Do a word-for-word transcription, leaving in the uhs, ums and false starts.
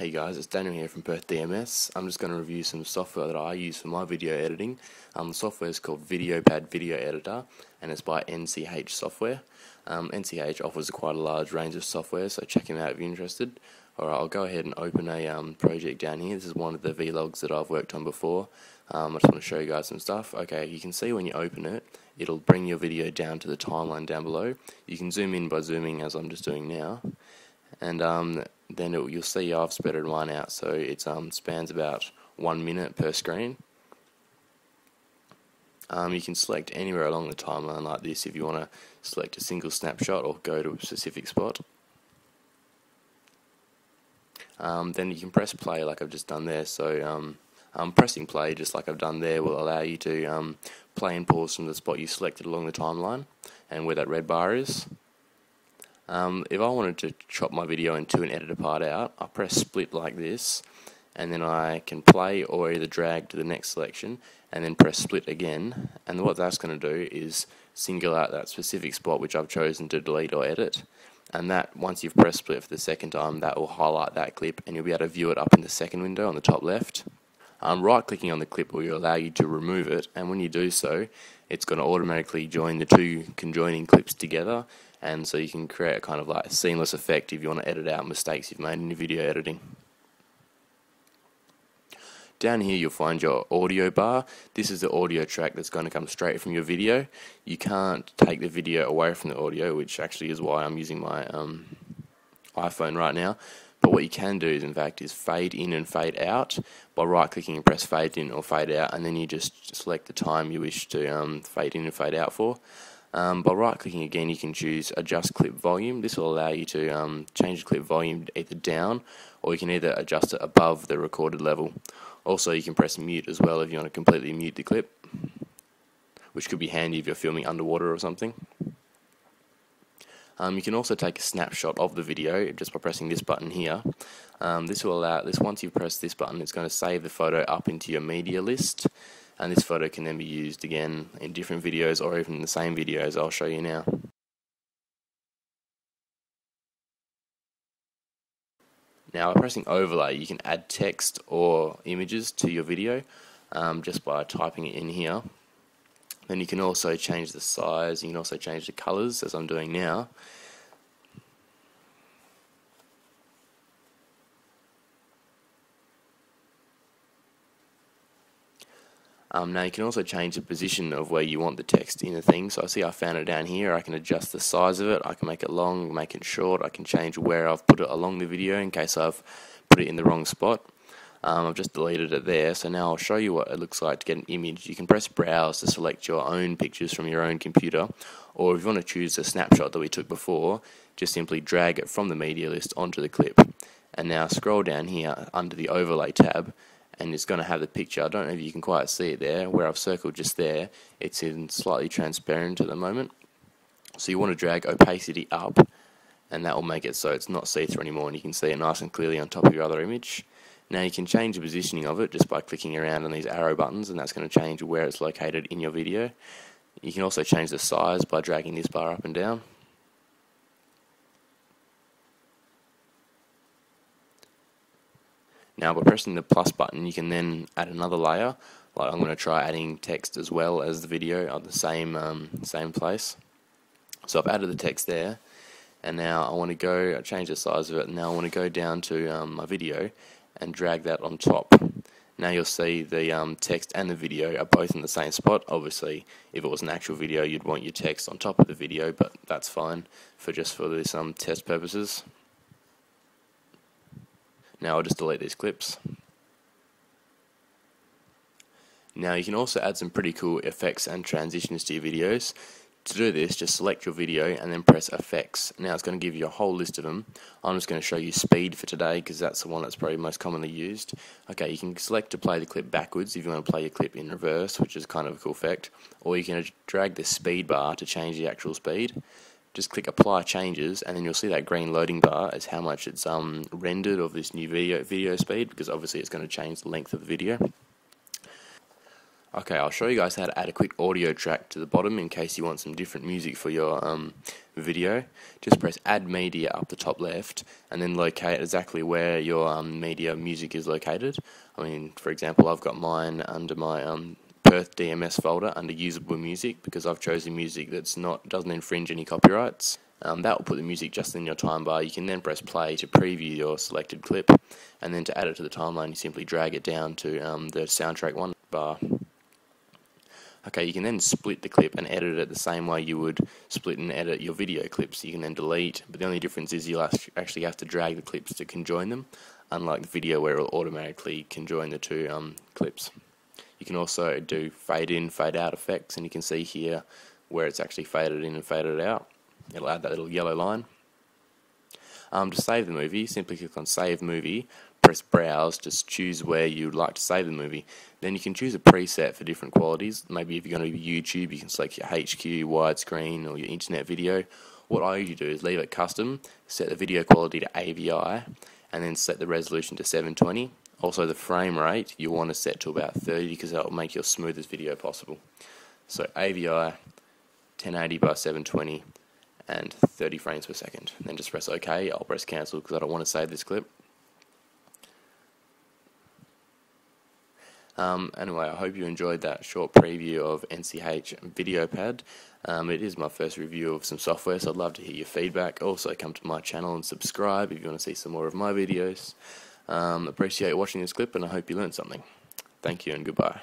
Hey guys, it's Daniel here from Perth D M S. I'm just going to review some software that I use for my video editing. Um, the software is called VideoPad Video Editor and it's by N C H Software. Um, N C H offers quite a large range of software, so check him out if you're interested. Alright, I'll go ahead and open a um, project down here. This is one of the vlogs that I've worked on before. Um, I just want to show you guys some stuff. Okay, you can see when you open it, it'll bring your video down to the timeline down below. You can zoom in by zooming as I'm just doing now. And um, then it, you'll see I've spreaded mine out, so it um, spans about one minute per screen. Um, you can select anywhere along the timeline like this if you want to select a single snapshot or go to a specific spot. Um, then you can press play like I've just done there, so um, um, pressing play just like I've done there will allow you to um, play and pause from the spot you selected along the timeline and where that red bar is. Um, if I wanted to chop my video into and edit a part out, I press split like this and then I can play or either drag to the next selection and then press split again, and what that's going to do is single out that specific spot which I've chosen to delete or edit, and that once you've pressed split for the second time that will highlight that clip and you'll be able to view it up in the second window on the top left. Um, right clicking on the clip will allow you to remove it, and when you do so it's going to automatically join the two conjoining clips together, and so you can create a kind of like seamless effect if you want to edit out mistakes you've made in your video editing. Down here you'll find your audio bar. This is the audio track that's going to come straight from your video. You can't take the video away from the audio, which actually is why I'm using my um, iPhone right now. But what you can do is in fact is fade in and fade out by right clicking and press fade in or fade out, and then you just select the time you wish to um, fade in and fade out for. Um, by right clicking again you can choose adjust clip volume. This will allow you to um, change the clip volume either down, or you can either adjust it above the recorded level. Also you can press mute as well if you want to completely mute the clip, which could be handy if you're filming underwater or something. Um, you can also take a snapshot of the video just by pressing this button here. Um, this will allow this. Once you press this button, it's going to save the photo up into your media list, and this photo can then be used again in different videos or even in the same videos I'll show you now. Now, by pressing overlay, you can add text or images to your video um, just by typing it in here. Then you can also change the size, you can also change the colours as I'm doing now. Um, now you can also change the position of where you want the text in the thing. So I see I found it down here, I can adjust the size of it, I can make it long, make it short, I can change where I've put it along the video in case I've put it in the wrong spot. Um, I've just deleted it there, so now I'll show you what it looks like to get an image. You can press browse to select your own pictures from your own computer, or if you want to choose the snapshot that we took before, just simply drag it from the media list onto the clip. And now scroll down here under the overlay tab, and it's going to have the picture. I don't know if you can quite see it there, where I've circled just there, it's in slightly transparent at the moment. So you want to drag opacity up, and that will make it so it's not see-through anymore, and you can see it nice and clearly on top of your other image. Now you can change the positioning of it just by clicking around on these arrow buttons, and that's going to change where it's located in your video. You can also change the size by dragging this bar up and down. Now by pressing the plus button you can then add another layer. Like I'm going to try adding text as well as the video at the same, um, same place. So I've added the text there. And now I want to go, I change the size of it, and now I want to go down to um, my video and drag that on top. Now you'll see the um, text and the video are both in the same spot. Obviously if it was an actual video you'd want your text on top of the video, but that's fine for just for this um, test purposes. Now I'll just delete these clips. Now you can also add some pretty cool effects and transitions to your videos. To do this, just select your video and then press effects. Now it's going to give you a whole list of them. I'm just going to show you speed for today because that's the one that's probably most commonly used. Okay, you can select to play the clip backwards if you want to play your clip in reverse, which is kind of a cool effect. Or you can drag the speed bar to change the actual speed. Just click apply changes and then you'll see that green loading bar is how much it's um, rendered of this new video, video speed, because obviously it's going to change the length of the video. Okay, I'll show you guys how to add a quick audio track to the bottom in case you want some different music for your um, video. Just press Add Media up the top left and then locate exactly where your um, media music is located. I mean, for example, I've got mine under my um, Perth D M S folder under Usable Music because I've chosen music that's not doesn't infringe any copyrights. Um, that will put the music just in your timebar. You can then press play to preview your selected clip, and then to add it to the timeline you simply drag it down to um, the soundtrack one bar. Okay, you can then split the clip and edit it the same way you would split and edit your video clips. You can then delete, but the only difference is you'll actually have to drag the clips to conjoin them, unlike the video where it will automatically conjoin the two um, clips. You can also do fade in, fade out effects, and you can see here where it's actually faded in and faded out. It'll add that little yellow line. Um, to save the movie, simply click on Save Movie. Press Browse, just choose where you'd like to save the movie. Then you can choose a preset for different qualities. Maybe if you're going to YouTube, you can select your H Q, widescreen, or your internet video. What I usually do is leave it custom, set the video quality to A V I, and then set the resolution to seven twenty. Also, the frame rate you want to set to about thirty because that will make your smoothest video possible. So A V I, ten eighty by seven twenty, and thirty frames per second. Then just press OK. I'll press Cancel because I don't want to save this clip. Um, anyway, I hope you enjoyed that short preview of N C H VideoPad. Um, it is my first review of some software, so I'd love to hear your feedback. Also, come to my channel and subscribe if you want to see some more of my videos. Um, appreciate watching this clip, and I hope you learned something. Thank you and goodbye.